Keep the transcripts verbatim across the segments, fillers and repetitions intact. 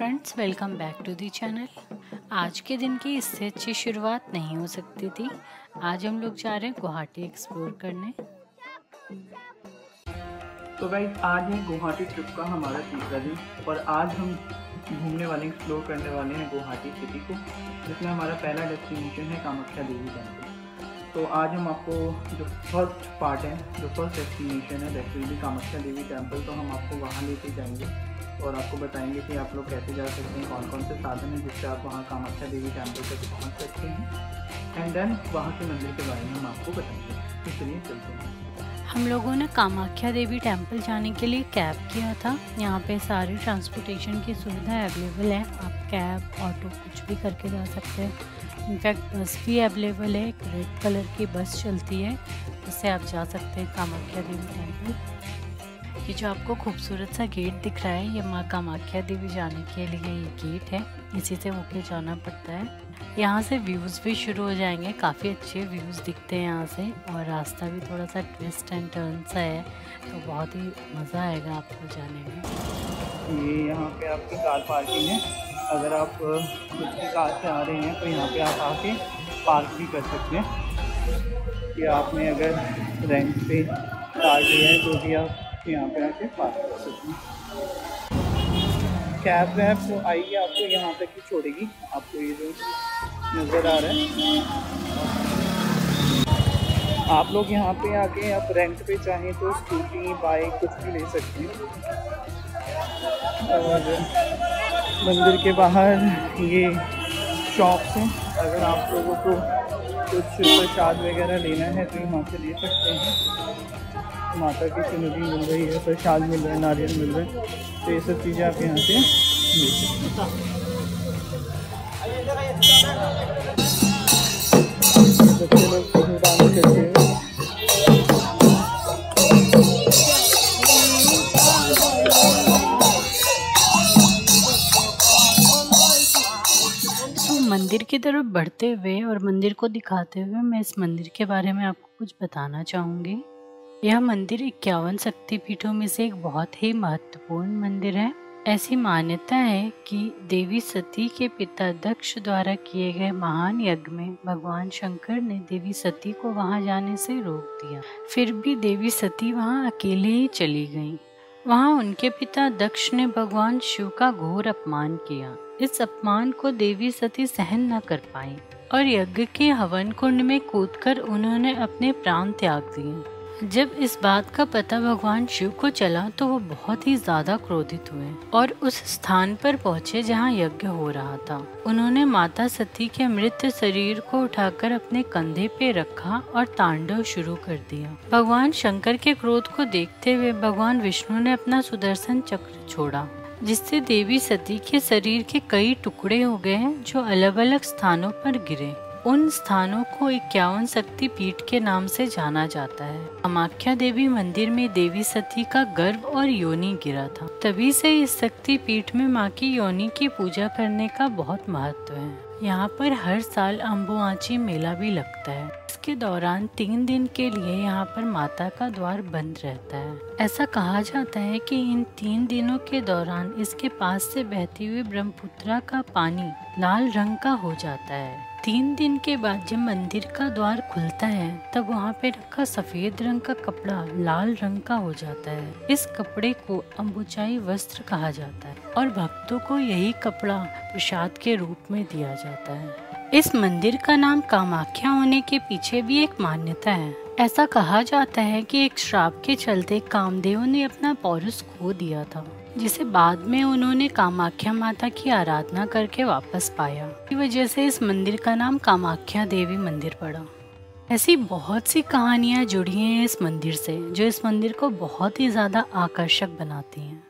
Friends, welcome back to the channel. आज के दिन की इससे अच्छी शुरुआत नहीं हो सकती थी। आज हम लोग जा रहे हैं गुवाहाटी एक्सप्लोर करने। तो गाइस, आज है गुवाहाटी ट्रिप का हमारा तीसरा दिन और आज हम घूमने वाले एक्सप्लोर करने वाले हैं गुवाहाटी सिटी को, जिसमें हमारा पहला डेस्टिनेशन है कामाख्या देवी टेम्पल। तो आज हम आपको जो फर्स्ट पार्ट है, जो फर्स्ट डेस्टिनेशन है दैट कामाख्या देवी टेम्पल, तो हम आपको वहाँ लेके जाएंगे और आपको बताएंगे कि आप लोग कैसे जा सकते हैं, कौन कौन से साधन हैं जिससे आप वहाँ कामाख्या देवी टेम्पल तक पहुँच सकते हैं, एंड देन वहाँ के मंदिर के बारे में हम आपको बताएंगे। इसलिए चलते हैं। हम लोगों ने कामाख्या देवी टेम्पल जाने के लिए कैब किया था। यहाँ पे सारी ट्रांसपोर्टेशन की सुविधा अवेलेबल है। आप कैब, ऑटो कुछ भी करके जा सकते हैं। इनफैक्ट बस भी अवेलेबल है, एक रेड कलर की बस चलती है, उससे आप जा सकते हैं कामाख्या देवी टेम्पल। ये जो आपको खूबसूरत सा गेट दिख रहा है, ये माँ कामाख्या देवी जाने के लिए ये गेट है, इसी से होके जाना पड़ता है। यहाँ से व्यूज़ भी शुरू हो जाएंगे, काफ़ी अच्छे व्यूज़ दिखते हैं यहाँ से, और रास्ता भी थोड़ा सा ट्विस्ट एंड टर्न सा है, तो बहुत ही मज़ा आएगा आपको जाने में। ये यहाँ पे आपकी कार पार्किंग है। अगर आप खुद की कार से आ रहे हैं तो यहाँ पर आप आके पार्क भी कर सकते हैं, कि आपने अगर रेंट पे कार ली है तो भी आप यहाँ पे आके पार्क कर सकते हैं। कैब वैब तो आइए, आपको यहाँ तक ही छोड़ेगी। आपको ये जो नज़र आ रहा है, आप लोग यहाँ पे आके आप रेंट पे चाहें तो स्कूटी, बाइक कुछ भी ले सकते हैं। और मंदिर के बाहर ये शॉप्स हैं, अगर आप लोगों को कुछ प्रसाद वगैरह लेना है तो यहाँ से ले सकते हैं। माता की चुनौती मिल रही है, प्रसाद मिल रहा है, नारियल मिल रहा है, तो ये सब चीज़ें आप यहाँ से ले सकते हैं। बच्चे लोग डांस करते हैं। मंदिर की तरफ बढ़ते हुए और मंदिर को दिखाते हुए मैं इस मंदिर के बारे में आपको कुछ बताना चाहूँगी। यह मंदिर इक्यावन शक्तिपीठों में से एक बहुत ही महत्वपूर्ण मंदिर है। ऐसी मान्यता है कि देवी सती के पिता दक्ष द्वारा किए गए महान यज्ञ में भगवान शंकर ने देवी सती को वहां जाने से रोक दिया, फिर भी देवी सती वहां अकेले ही चली गईं। वहां उनके पिता दक्ष ने भगवान शिव का घोर अपमान किया। इस अपमान को देवी सती सहन न कर पाई और यज्ञ के हवन कुंड में कूदकर उन्होंने अपने प्राण त्याग दिए। जब इस बात का पता भगवान शिव को चला तो वो बहुत ही ज्यादा क्रोधित हुए और उस स्थान पर पहुँचे जहाँ यज्ञ हो रहा था। उन्होंने माता सती के मृत शरीर को उठाकर अपने कंधे पे रखा और तांडव शुरू कर दिया। भगवान शंकर के क्रोध को देखते हुए भगवान विष्णु ने अपना सुदर्शन चक्र छोड़ा, जिससे देवी सती के शरीर के कई टुकड़े हो गए जो अलग अलग स्थानों पर गिरे। उन स्थानों को इक्यावन शक्ति पीठ के नाम से जाना जाता है। कामाख्या देवी मंदिर में देवी सती का गर्भ और योनि गिरा था, तभी से इस शक्ति पीठ में मां की योनि की पूजा करने का बहुत महत्व है। यहां पर हर साल अम्बुबाची मेला भी लगता है। इसके दौरान तीन दिन के लिए यहां पर माता का द्वार बंद रहता है। ऐसा कहा जाता है कि इन तीन दिनों के दौरान इसके पास से बहती हुई ब्रह्मपुत्रा का पानी लाल रंग का हो जाता है। तीन दिन के बाद जब मंदिर का द्वार खुलता है तब वहाँ पे रखा सफेद रंग का कपड़ा लाल रंग का हो जाता है। इस कपड़े को अम्बुबाची वस्त्र कहा जाता है और भक्तों को यही कपड़ा प्रसाद के रूप में दिया जाता है। इस मंदिर का नाम कामाख्या होने के पीछे भी एक मान्यता है। ऐसा कहा जाता है कि एक श्राप के चलते कामदेव ने अपना पौरुष खो दिया था, जिसे बाद में उन्होंने कामाख्या माता की आराधना करके वापस पाया। इस वजह से इस मंदिर का नाम कामाख्या देवी मंदिर पड़ा। ऐसी बहुत सी कहानियाँ जुड़ी हैं इस मंदिर से, जो इस मंदिर को बहुत ही ज्यादा आकर्षक बनाती हैं।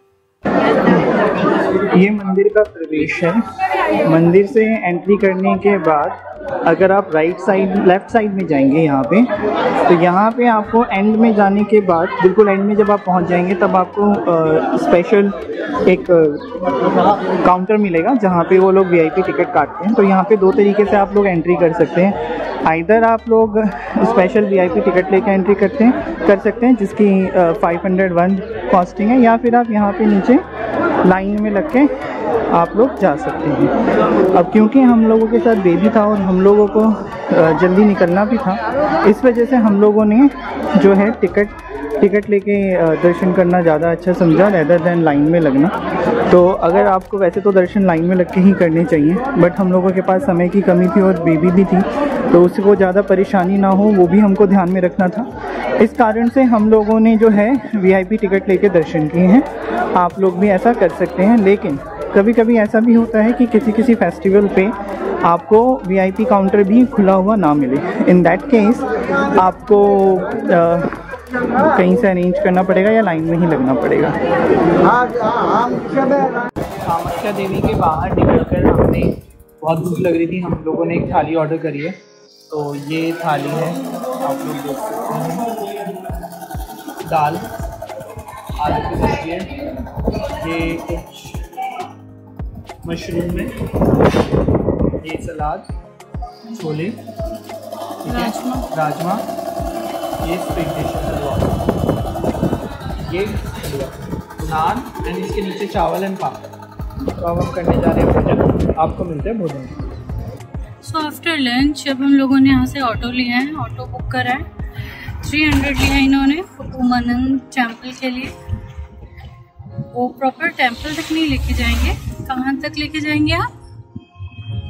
ये मंदिर का प्रवेश है। मंदिर से एंट्री करने के बाद अगर आप राइट साइड, लेफ्ट साइड में जाएंगे यहाँ पे, तो यहाँ पे आपको एंड में जाने के बाद, बिल्कुल एंड में जब आप पहुँच जाएंगे तब आपको आ, स्पेशल एक आ, काउंटर मिलेगा जहाँ पे वो लोग वीआईपी टिकट काटते हैं। तो यहाँ पे दो तरीके से आप लोग एंट्री कर सकते हैं। आइदर आप लोग स्पेशल वीआईपी टिकट लेकर एंट्री करते हैं कर सकते हैं जिसकी फाइव हंड्रेड वन कॉस्टिंग है, या फिर आप यहाँ पर नीचे लाइन में लग के आप लोग जा सकते हैं। अब क्योंकि हम लोगों के साथ बेबी था और हम लोगों को जल्दी निकलना भी था, इस वजह से हम लोगों ने जो है टिकट टिकट लेके दर्शन करना ज़्यादा अच्छा समझा रेदर दैन लाइन में लगना। तो अगर आपको, वैसे तो दर्शन लाइन में लग के ही करने चाहिए, बट हम लोगों के पास समय की कमी थी और बेबी भी थी, तो उसको ज़्यादा परेशानी ना हो वो भी हमको ध्यान में रखना था। इस कारण से हम लोगों ने जो है वीआईपी टिकट लेके दर्शन किए हैं। आप लोग भी ऐसा कर सकते हैं, लेकिन कभी कभी ऐसा भी होता है कि किसी किसी फेस्टिवल पे आपको वीआईपी काउंटर भी खुला हुआ ना मिले। इन दैट केस आपको आ, कहीं से अरेंज करना पड़ेगा या लाइन में ही लगना पड़ेगा। कामाख्या देवी के बाहर निकलकर हमने, बहुत भूख लग रही थी, हम लोगों ने एक थाली ऑर्डर करी है। तो ये थाली है, आप लोग देख सकते हैं, दाल आलू की सब्जी है, ये कुछ मशरूम है, ये सलाद, छोले, राजमा राजमा ये स्प्रिंग डिश है, ये नान एंड इसके नीचे चावल एंड पापड़। तो अब हम करने जा रहे हैं भोजन, आपको मिलते हैं भोजन। सो आफ्टर लंच अब हम लोगों ने यहाँ से ऑटो लिया है, ऑटो बुक करा है, थ्री हंड्रेड लिया है इन्होंने उमानंद टेम्पल के लिए। वो प्रॉपर टेम्पल तक नहीं लेके जाएंगे, कहाँ तक लेके जाएंगे आप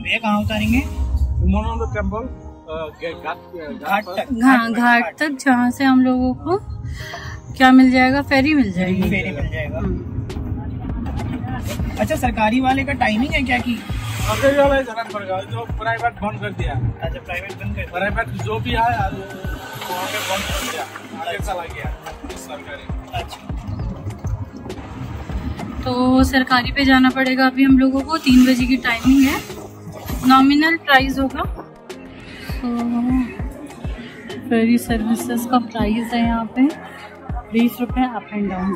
भैया? कहाँ उतारेंगे? उमानंद टेम्पल घाट तक, घाट तक, जहाँ से हम लोगों को क्या मिल जाएगा, फेरी मिल जाएगी, फेरी मिल जाएगा। अच्छा, सरकारी वाले का टाइमिंग है क्या कि सरकारी वाला जो प्राइवेट बंद कर दिया? अच्छा, प्राइवेट बंद कर, प्राइवेट जो भी है वहाँ पे बंद कर दिया, आगे चला गया सरकारी। अच्छा, तो सरकारी पे जाना पड़ेगा अभी हम लोगों को। तीन बजे की टाइमिंग है, नॉमिनल प्राइस होगा। तो फेरी सर्विसेज का प्राइस है यहाँ पे बीस रुपये अप एंड डाउन।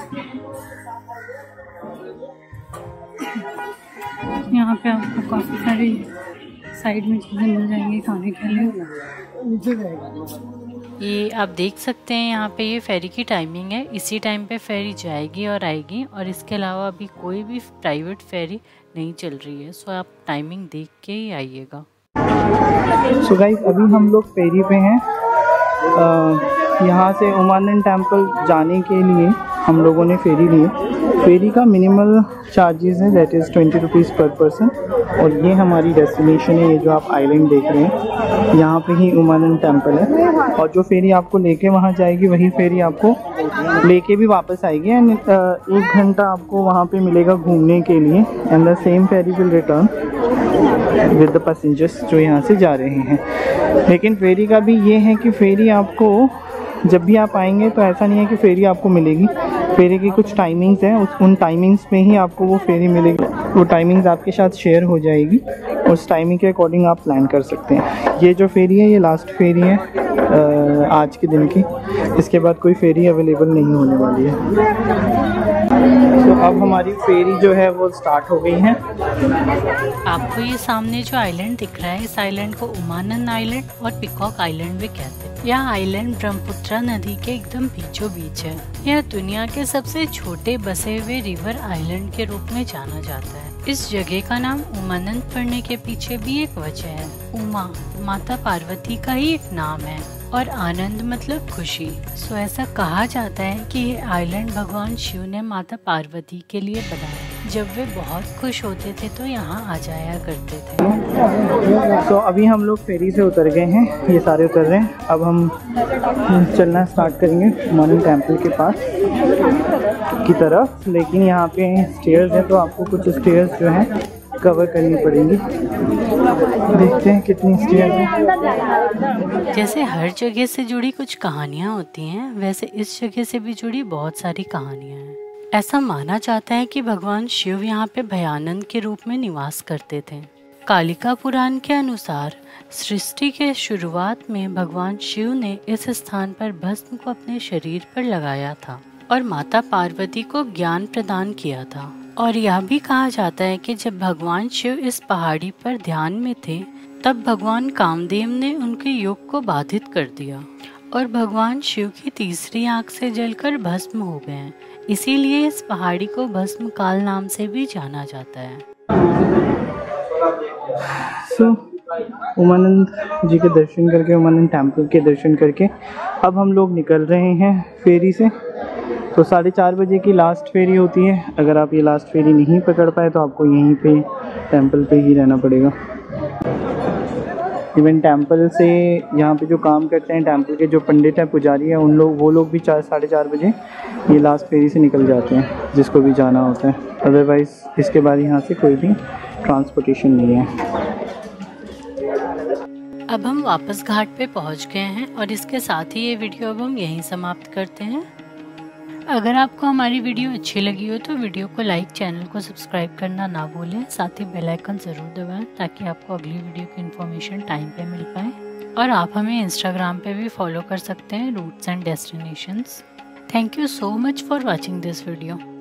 यहाँ पे आपको काफ़ी सारी साइड में चीज़ें मिल जाएंगी खाने के लिए। ये आप देख सकते हैं, यहाँ पे ये फेरी की टाइमिंग है, इसी टाइम पे फेरी जाएगी और आएगी, और इसके अलावा अभी कोई भी प्राइवेट फेरी नहीं चल रही है। सो आप टाइमिंग देख के ही आइएगा। सो गाइस, अभी हम लोग फेरी पे हैं। यहाँ से उमानंद टेम्पल जाने के लिए हम लोगों ने फेरी लिए। फेरी का मिनिमल चार्जेस है, that is twenty rupees per person. और ये हमारी डेस्टिनेशन है, ये जो आप आइलैंड देख रहे हैं, यहाँ पे ही उमानंद टेम्पल है। और जो फेरी आपको लेके वहाँ जाएगी वही फेरी आपको लेके भी वापस आएगी। एंड एक घंटा आपको वहाँ पे मिलेगा घूमने के लिए। And the same ferry will return with the passengers जो यहाँ से जा रहे हैं। लेकिन फेरी का भी ये है कि फेरी आपको, जब भी आप आएंगे तो ऐसा नहीं है कि फेरी आपको मिलेगी। फेरी की कुछ टाइमिंग्स हैं, उस उन टाइमिंग्स में ही आपको वो फेरी मिलेगी। वो टाइमिंग्स आपके साथ शेयर हो जाएगी, उस टाइमिंग के अकॉर्डिंग आप प्लान कर सकते हैं। ये जो फेरी है ये लास्ट फेरी है आ, आज के दिन की, इसके बाद कोई फेरी अवेलेबल नहीं होने वाली है। तो अब हमारी फेरी जो है वो स्टार्ट हो गई है। आपको ये सामने जो आइलैंड दिख रहा है, इस आइलैंड को उमानंद आइलैंड और पिकॉक आइलैंड भी कहते हैं। यह आइलैंड ब्रह्मपुत्रा नदी के एकदम बीचों बीच है। यह दुनिया के सबसे छोटे बसे हुए रिवर आइलैंड के रूप में जाना जाता है। इस जगह का नाम उमानंद पड़ने के पीछे भी एक वजह है। उमा माता पार्वती का ही एक नाम है और आनंद मतलब खुशी। सो ऐसा कहा जाता है कि ये आइलैंड भगवान शिव ने माता पार्वती के लिए बनाया, जब वे बहुत खुश होते थे तो यहाँ आ जाया करते थे। तो अभी हम लोग फेरी से उतर गए हैं, ये सारे उतर रहे हैं। अब हम चलना स्टार्ट करेंगे उमानंद टेम्पल के पास की तरफ। लेकिन यहाँ पे स्टेयर्स हैं, तो आपको कुछ स्टेयर्स जो हैं कवर करनी पड़ेंगी। देखते हैं कितनी स्टेयर्स हैं। जैसे हर जगह से जुड़ी कुछ कहानियाँ होती हैं, वैसे इस जगह से भी जुड़ी बहुत सारी कहानियाँ हैं। ऐसा माना जाता है कि भगवान शिव यहाँ पे भयानंद के रूप में निवास करते थे। कालिका पुराण के अनुसार सृष्टि के शुरुआत में भगवान शिव ने इस स्थान पर भस्म को अपने शरीर पर लगाया था और माता पार्वती को ज्ञान प्रदान किया था। और यह भी कहा जाता है कि जब भगवान शिव इस पहाड़ी पर ध्यान में थे, तब भगवान कामदेव ने उनके योग को बाधित कर दिया और भगवान शिव की तीसरी आंख से जलकर भस्म हो गए हैं। इसीलिए इस पहाड़ी को भस्मकाल नाम से भी जाना जाता है। so, उमानंद जी के दर्शन करके, उमानंद टेम्पल के दर्शन करके अब हम लोग निकल रहे हैं फेरी से। तो साढ़े चार बजे की लास्ट फेरी होती है। अगर आप ये लास्ट फेरी नहीं पकड़ पाए तो आपको यहीं पे टेम्पल पे ही रहना पड़ेगा। इवन टेम्पल से यहाँ पे जो काम करते हैं, टेम्पल के जो पंडित हैं, पुजारी हैं, उन लोग वो लोग भी चार साढ़े चार बजे ये लास्ट फेरी से निकल जाते हैं, जिसको भी जाना होता है। अदरवाइज़ इसके बाद यहाँ से कोई भी ट्रांसपोर्टेशन नहीं है। अब हम वापस घाट पे पहुंच गए हैं और इसके साथ ही ये वीडियो अब हम यहीं समाप्त करते हैं। अगर आपको हमारी वीडियो अच्छी लगी हो तो वीडियो को लाइक, चैनल को सब्सक्राइब करना ना भूलें। साथ ही बेल आइकन ज़रूर दबाएं ताकि आपको अगली वीडियो की इन्फॉर्मेशन टाइम पे मिल पाए। और आप हमें इंस्टाग्राम पे भी फॉलो कर सकते हैं, routes and destinations. Thank you so much for watching this video.